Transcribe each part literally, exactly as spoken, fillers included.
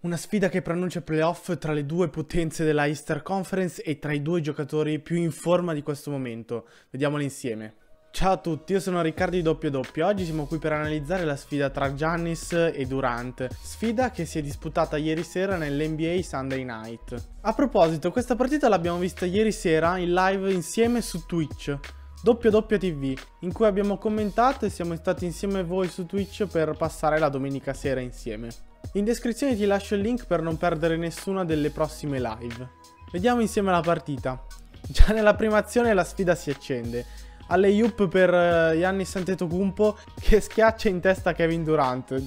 Una sfida che preannuncia playoff tra le due potenze della Eastern Conference e tra i due giocatori più in forma di questo momento. Vediamole insieme. Ciao a tutti, io sono Riccardo di Doppio Doppio. Oggi siamo qui per analizzare la sfida tra Giannis e Durant, sfida che si è disputata ieri sera nell'N B A Sunday Night. A proposito, questa partita l'abbiamo vista ieri sera in live insieme su Twitch, DoppioDoppioTV, in cui abbiamo commentato e siamo stati insieme a voi su Twitch per passare la domenica sera insieme. In descrizione ti lascio il link per non perdere nessuna delle prossime live. Vediamo insieme la partita. Già nella prima azione la sfida si accende. Alley-oop per Giannis Antetokounmpo che schiaccia in testa Kevin Durant.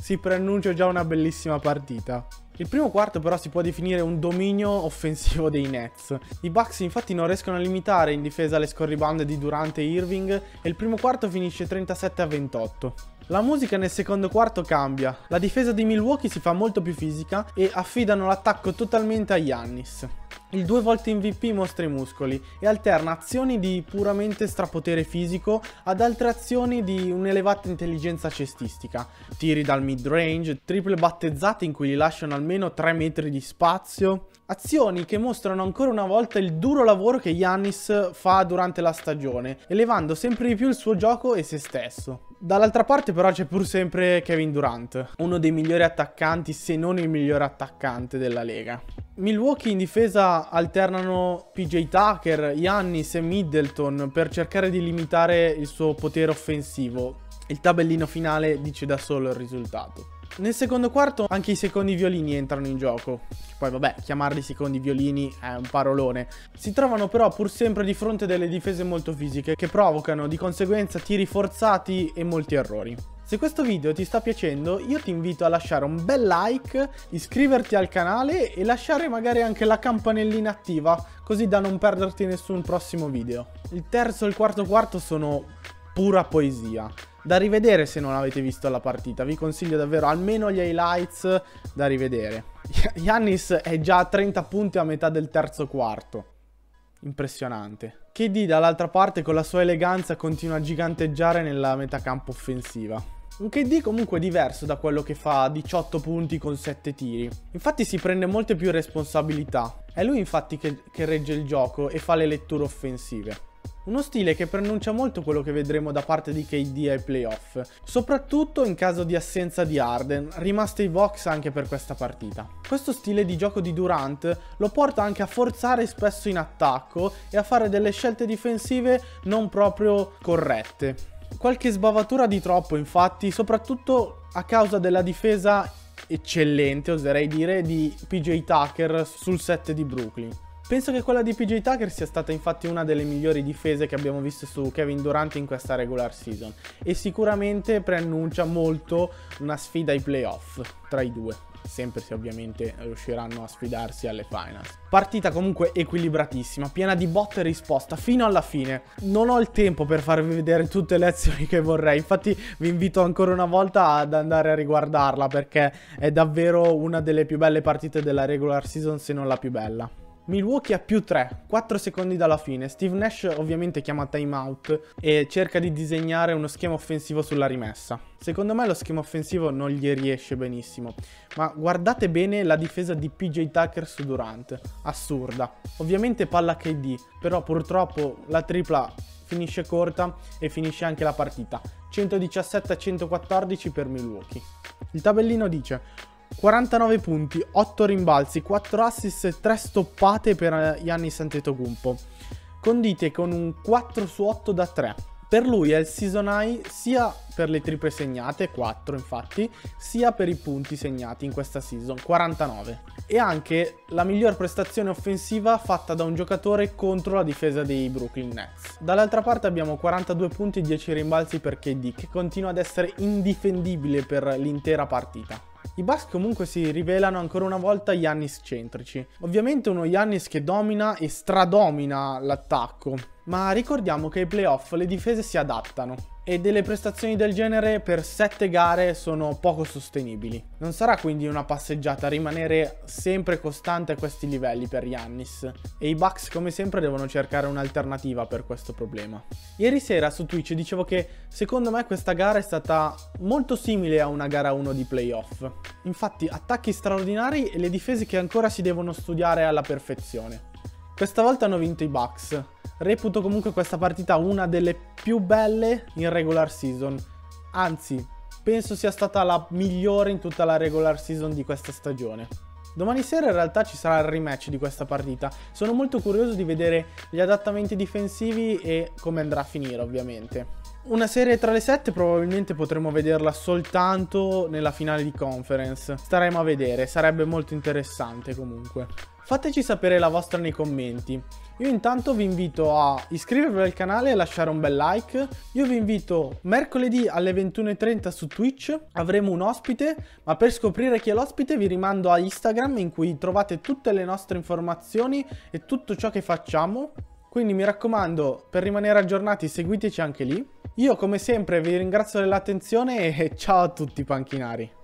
Si preannuncia già una bellissima partita. Il primo quarto però si può definire un dominio offensivo dei Nets. I Bucks infatti non riescono a limitare in difesa le scorribande di Durant e Irving e il primo quarto finisce trentasette a ventotto. La musica nel secondo quarto cambia, la difesa di Milwaukee si fa molto più fisica e affidano l'attacco totalmente a Giannis. Il due volte M V P mostra i muscoli e alterna azioni di puramente strapotere fisico ad altre azioni di un'elevata intelligenza cestistica. Tiri dal mid-range, triple battezzate in cui gli lasciano almeno tre metri di spazio. Azioni che mostrano ancora una volta il duro lavoro che Giannis fa durante la stagione, elevando sempre di più il suo gioco e se stesso. Dall'altra parte però c'è pur sempre Kevin Durant, uno dei migliori attaccanti se non il migliore attaccante della Lega. Milwaukee in difesa alternano P J Tucker, Giannis e Middleton per cercare di limitare il suo potere offensivo. Il tabellino finale dice da solo il risultato. Nel secondo quarto anche i secondi violini entrano in gioco. Poi vabbè, chiamarli secondi violini è un parolone. Si trovano però pur sempre di fronte delle difese molto fisiche che provocano di conseguenza tiri forzati e molti errori. Se questo video ti sta piacendo, io ti invito a lasciare un bel like, iscriverti al canale e lasciare magari anche la campanellina attiva, così da non perderti nessun prossimo video. Il terzo e il quarto quarto sono pura poesia, da rivedere se non avete visto la partita, vi consiglio davvero almeno gli highlights da rivedere. Giannis è già a trenta punti a metà del terzo quarto. Impressionante. K D dall'altra parte con la sua eleganza continua a giganteggiare nella metacampo offensiva. Un K D comunque diverso da quello che fa diciotto punti con sette tiri. Infatti si prende molte più responsabilità. È lui infatti che, che regge il gioco e fa le letture offensive. Uno stile che preannuncia molto quello che vedremo da parte di K D ai playoff, soprattutto in caso di assenza di Harden, rimaste i Bucks anche per questa partita. Questo stile di gioco di Durant lo porta anche a forzare spesso in attacco e a fare delle scelte difensive non proprio corrette. Qualche sbavatura di troppo infatti, soprattutto a causa della difesa eccellente, oserei dire, di P J Tucker sul set di Brooklyn. Penso che quella di P J Tucker sia stata infatti una delle migliori difese che abbiamo visto su Kevin Durant in questa regular season e sicuramente preannuncia molto una sfida ai playoff tra i due, sempre se ovviamente riusciranno a sfidarsi alle finals. Partita comunque equilibratissima, piena di botta e risposta fino alla fine. Non ho il tempo per farvi vedere tutte le azioni che vorrei, infatti vi invito ancora una volta ad andare a riguardarla perché è davvero una delle più belle partite della regular season, se non la più bella. Milwaukee ha più tre, quattro secondi dalla fine, Steve Nash ovviamente chiama timeout e cerca di disegnare uno schema offensivo sulla rimessa. Secondo me lo schema offensivo non gli riesce benissimo, ma guardate bene la difesa di P J Tucker su Durant, assurda. Ovviamente palla K D, però purtroppo la tripla finisce corta e finisce anche la partita, centodiciassette a centoquattordici per Milwaukee. Il tabellino dice quarantanove punti, otto rimbalzi, quattro assist e tre stoppate per Giannis Antetokounmpo, condite con un quattro su otto da tre. Per lui è il season high sia per le triple segnate, quattro infatti, sia per i punti segnati in questa season, quarantanove. E anche la miglior prestazione offensiva fatta da un giocatore contro la difesa dei Brooklyn Nets. Dall'altra parte abbiamo quarantadue punti e dieci rimbalzi per K D, che continua ad essere indifendibile per l'intera partita. I Bucks comunque si rivelano ancora una volta Giannis centrici. Ovviamente uno Giannis che domina e stradomina l'attacco, ma ricordiamo che ai playoff le difese si adattano. e delle prestazioni del genere per sette gare sono poco sostenibili. Non sarà quindi una passeggiata rimanere sempre costante a questi livelli per Giannis, e i Bucks come sempre devono cercare un'alternativa per questo problema. Ieri sera su Twitch dicevo che secondo me questa gara è stata molto simile a una gara uno di playoff. Infatti attacchi straordinari e le difese che ancora si devono studiare alla perfezione. Questa volta hanno vinto i Bucks. Reputo comunque questa partita una delle più belle in regular season, anzi penso sia stata la migliore in tutta la regular season di questa stagione. Domani sera in realtà ci sarà il rematch di questa partita, sono molto curioso di vedere gli adattamenti difensivi e come andrà a finire ovviamente. Una serie tra le sette probabilmente potremo vederla soltanto nella finale di conference, staremo a vedere, sarebbe molto interessante comunque. Fateci sapere la vostra nei commenti. Io intanto vi invito a iscrivervi al canale e lasciare un bel like. Io vi invito mercoledì alle ventuno e trenta su Twitch, avremo un ospite, ma per scoprire chi è l'ospite vi rimando a Instagram in cui trovate tutte le nostre informazioni e tutto ciò che facciamo. Quindi mi raccomando, per rimanere aggiornati seguiteci anche lì. Io come sempre vi ringrazio dell'attenzione e ciao a tutti panchinari.